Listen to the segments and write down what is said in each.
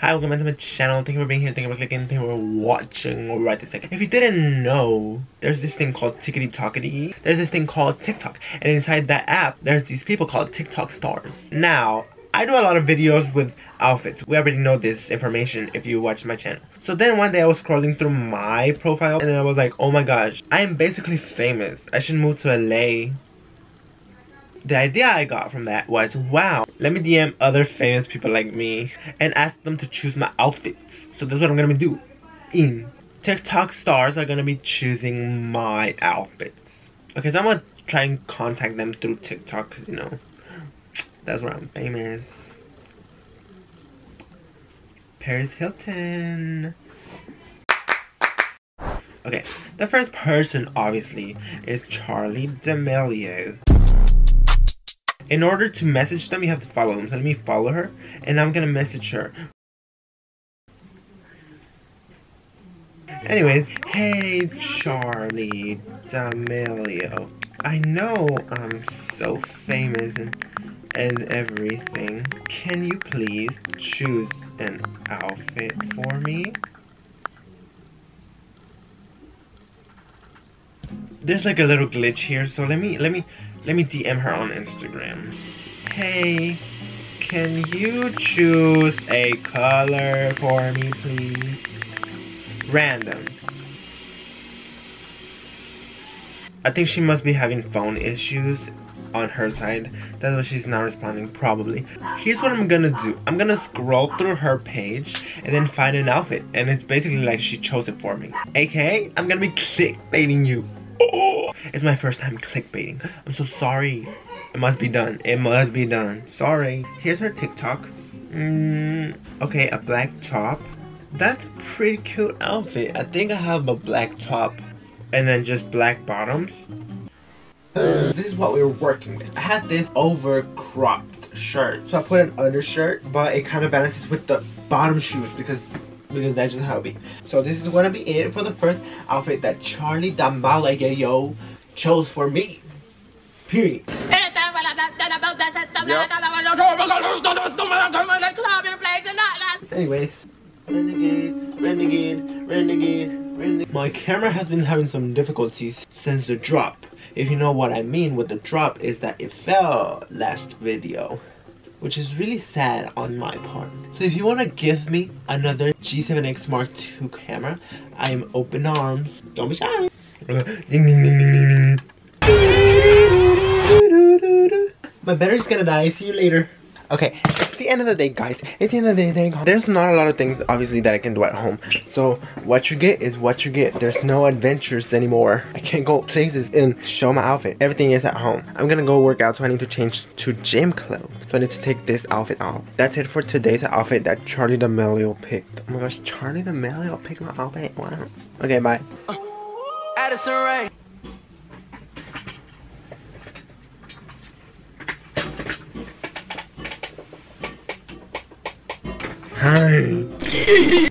Hi, welcome back to my channel. Thank you for being here, thank you for clicking, thank you for watching right this second. If you didn't know, there's this thing called tickety-tockety. There's this thing called TikTok, and inside that app, there's these people called TikTok stars. Now, I do a lot of videos with outfits. We already know this information if you watch my channel. So then one day I was scrolling through my profile, and then I was like, oh my gosh, I am basically famous. I should move to LA. The idea I got from that was, wow, let me DM other famous people like me and ask them to choose my outfits. So that's what I'm gonna do. TikTok stars are gonna be choosing my outfits. Okay, so I'm gonna try and contact them through TikTok, because, you know, that's where I'm famous. Paris Hilton. Okay, the first person, obviously, is Charli D'Amelio. In order to message them, you have to follow them. So let me follow her, and I'm gonna message her. Anyways, hey Charli D'Amelio. I know I'm so famous and everything. Can you please choose an outfit for me? There's like a little glitch here, so let me DM her on Instagram. Hey, can you choose a color for me, please? Random. I think she must be having phone issues on her side. That's why she's not responding, probably. Here's what I'm gonna do. I'm gonna scroll through her page and then find an outfit. And it's basically like she chose it for me. AKA, I'm gonna be clickbaiting you. Oh, it's my first time clickbaiting. I'm so sorry. It must be done. It must be done. Sorry. Here's her TikTok. Okay, a black top. That's a pretty cute outfit. I think I have a black top and then just black bottoms. This is what we were working with. I had this over cropped shirt, so I put an undershirt, but it kind of balances with the bottom shoes because that's just how it be. So this is gonna be it for the first outfit that Charli D'Amelio chose for me. Period. Yep. Anyways. Renegade. My camera has been having some difficulties since the drop. If you know what I mean with the drop, is that it fell last video, which is really sad on my part. So if you want to give me another G7X Mark II camera, I am open arms. Don't be shy. My battery's gonna die. See you later. Okay, it's the end of the day, guys. It's the end of the day. There's not a lot of things, obviously, that I can do at home. So what you get is what you get. There's no adventures anymore. I can't go places and show my outfit. Everything is at home. I'm gonna go work out, so I need to change to gym clothes. So I need to take this outfit off. That's it for today's outfit that Charli D'Amelio picked. Oh my gosh, Charli D'Amelio picked my outfit. Wow. Okay, bye. Addison Rae. Hi!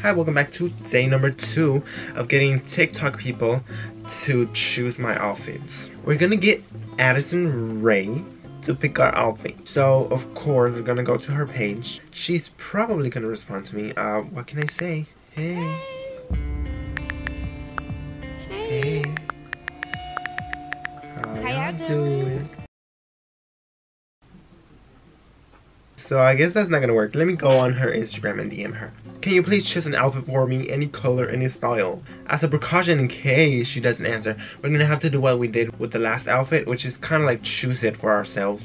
Hi, welcome back to day number 2 of getting TikTok people to choose my outfits. We're gonna get Addison Rae to pick our outfit. So, of course, we're gonna go to her page. She's probably gonna respond to me. What can I say? Hey. Hey. How you doing? So I guess that's not gonna work. Let me go on her Instagram and DM her. Can you please choose an outfit for me, any color, any style? As a precaution in case she doesn't answer, we're gonna have to do what we did with the last outfit, which is kind of like choose it for ourselves.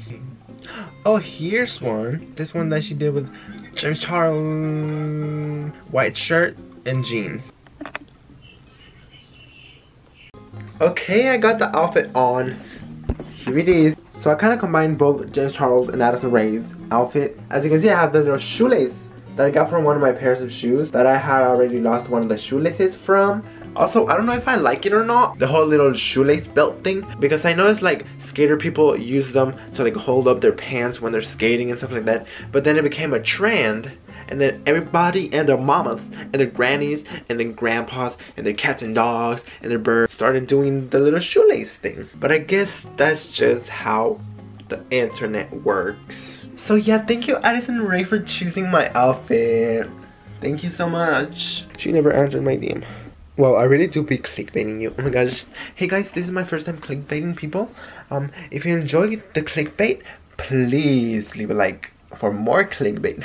Oh, here's one. This one that she did with James Charles. White shirt and jeans. Okay, I got the outfit on. Here it is. So I kind of combined both James Charles and Addison Rae's outfit. As you can see, I have the little shoelace that I got from one of my pairs of shoes that I had already lost one of the shoelaces from. Also, I don't know if I like it or not, the whole little shoelace belt thing, because I noticed like skater people use them to like hold up their pants when they're skating and stuff like that, but then it became a trend, and then everybody and their mamas and their grannies and then grandpas and their cats and dogs and their birds started doing the little shoelace thing. But I guess that's just how the internet works. So yeah, thank you Addison Rae for choosing my outfit. Thank you so much. She never answered my DM. Well, I really do be clickbaiting you. Oh my gosh. Hey guys, this is my first time clickbaiting people. If you enjoyed the clickbait, please leave a like for more clickbait.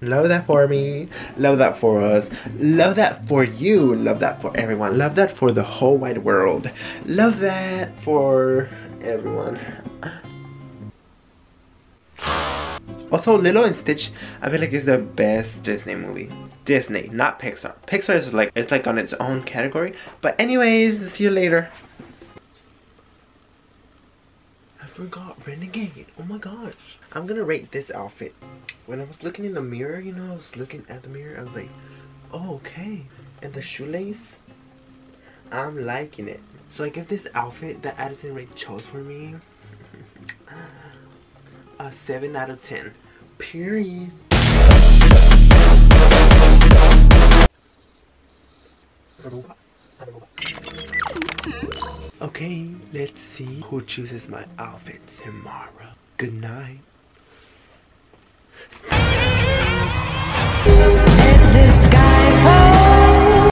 Love that for me. Love that for us. Love that for you. Love that for everyone. Love that for the whole wide world. Love that for everyone. Also, Lilo and Stitch, I feel like it's the best Disney movie. Disney, not Pixar. Pixar is like, it's like on its own category. But anyways, see you later. I forgot Renegade. Oh my gosh. I'm gonna rate this outfit. When I was looking in the mirror, you know, I was looking at the mirror. I was like, oh, okay. And the shoelace, I'm liking it. So I give this outfit that Addison Rae chose for me a 7/10. Period. Okay, let's see who chooses my outfit tomorrow. Good night. Let the sky fall.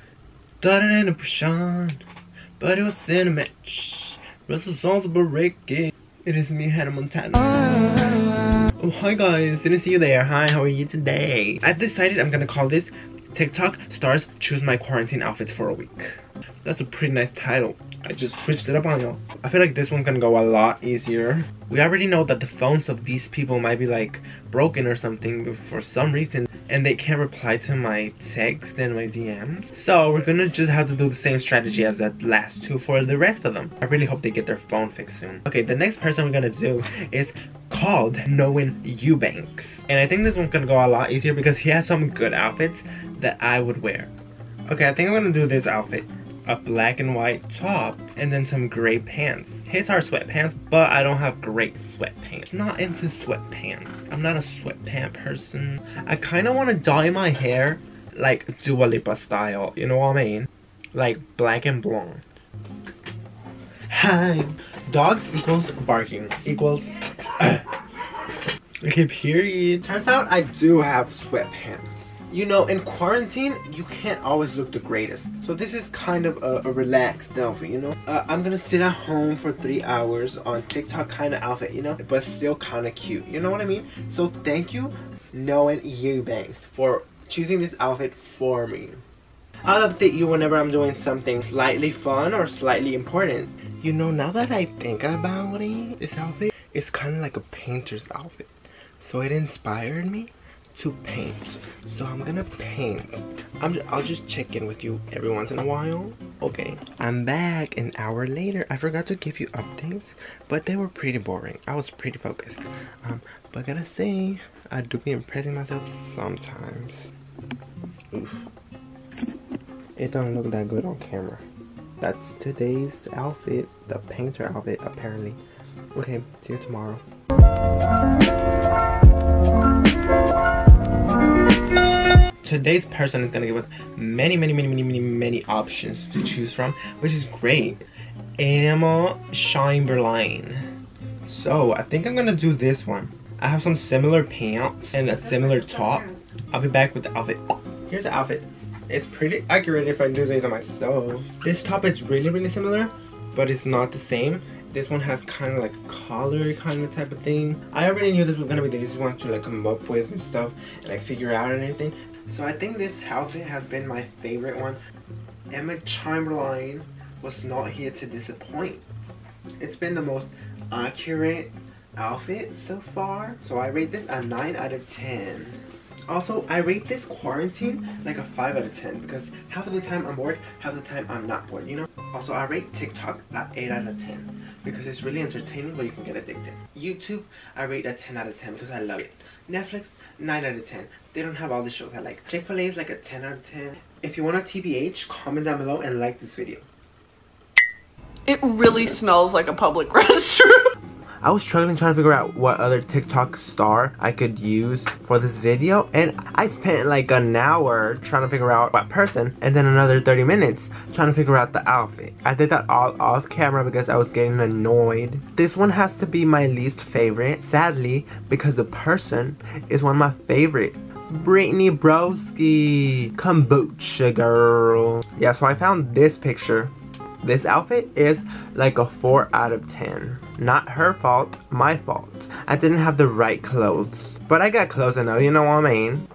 Started in a passion, but it was in a match. Russell songs were breaking. It is me, Hannah Montana. Oh, hi guys, didn't see you there. Hi, how are you today? I've decided I'm gonna call this TikTok Stars Choose My Quarantine Outfits for a Week. That's a pretty nice title. I just switched it up on y'all. I feel like this one's gonna go a lot easier. We already know that the phones of these people might be like broken or something, but for some reason, and they can't reply to my text and my DMs. So we're gonna just have to do the same strategy as that last two for the rest of them. I really hope they get their phone fixed soon. Okay, the next person we're gonna do is called Noen Eubanks. And I think this one's gonna go a lot easier because he has some good outfits that I would wear. Okay, I think I'm gonna do this outfit. A black and white top and then some gray pants. His are sweatpants, but I don't have great sweatpants. Not into sweatpants. I'm not a sweatpant person. I kind of want to dye my hair like Dua Lipa style, you know what I mean? Like black and blonde. Hi. Dogs equals barking equals okay, period. Turns out I do have sweatpants. You know, in quarantine, you can't always look the greatest. So this is kind of a relaxed outfit, you know? I'm gonna sit at home for 3 hours on TikTok kind of outfit, you know? But still kind of cute, you know what I mean? So thank you, Noen Eubanks, for choosing this outfit for me. I'll update you whenever I'm doing something slightly fun or slightly important. You know, now that I think about it, this outfit is kind of like a painter's outfit. So it inspired me to paint, so I'm gonna paint. I'll just check in with you every once in a while. Okay, I'm back an hour later. I forgot to give you updates, but they were pretty boring. I was pretty focused, but gotta say, I do be impressing myself sometimes. Oof. It don't look that good on camera. That's today's outfit, the painter outfit apparently. Okay, see you tomorrow. Today's person is gonna give us many options to choose from, which is great. Emma Chamberlain. So I think I'm gonna do this one. I have some similar pants and a similar top. I'll be back with the outfit. Here's the outfit. It's pretty accurate if I do things on myself. This top is really similar, but it's not the same. This one has kind of like collar kind of type of thing. I already knew this was gonna be the easiest one to like come up with and stuff and like figure out and anything. So I think this outfit has been my favorite one. Emma Chamberlain was not here to disappoint. It's been the most accurate outfit so far. So I rate this a 9/10. Also, I rate this quarantine like a 5/10 because half of the time I'm bored, half of the time I'm not bored, you know? Also, I rate TikTok at 8/10 because it's really entertaining but you can get addicted. YouTube, I rate a 10/10 because I love it. Netflix, 9/10. They don't have all the shows I like. Chick-fil-A is like a 10/10. If you want a TBH, comment down below and like this video. It really smells like a public restroom. I was struggling trying to figure out what other TikTok star I could use for this video, and I spent like an hour trying to figure out what person and then another 30 minutes trying to figure out the outfit. I did that all off camera because I was getting annoyed. This one has to be my least favorite, sadly, because the person is one of my favorites. Brittany Broski, kombucha girl. Yeah, so I found this picture. This outfit is like a 4 out of 10. Not her fault, my fault. I didn't have the right clothes. But I got clothes enough, you know what I mean?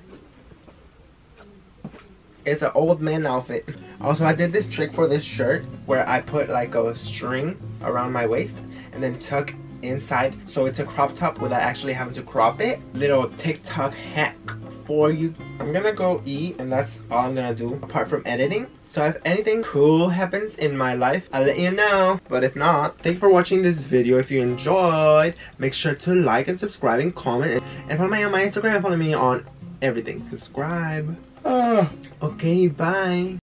It's an old man outfit. Also, I did this trick for this shirt where I put like a string around my waist and then tuck inside. So it's a crop top without actually having to crop it. Little TikTok hack for you. I'm gonna go eat and that's all I'm gonna do apart from editing. So if anything cool happens in my life, I'll let you know. But if not, thank you for watching this video. If you enjoyed, make sure to like and subscribe and comment. And follow me on my Instagram. Follow me on everything. Subscribe. Okay, bye.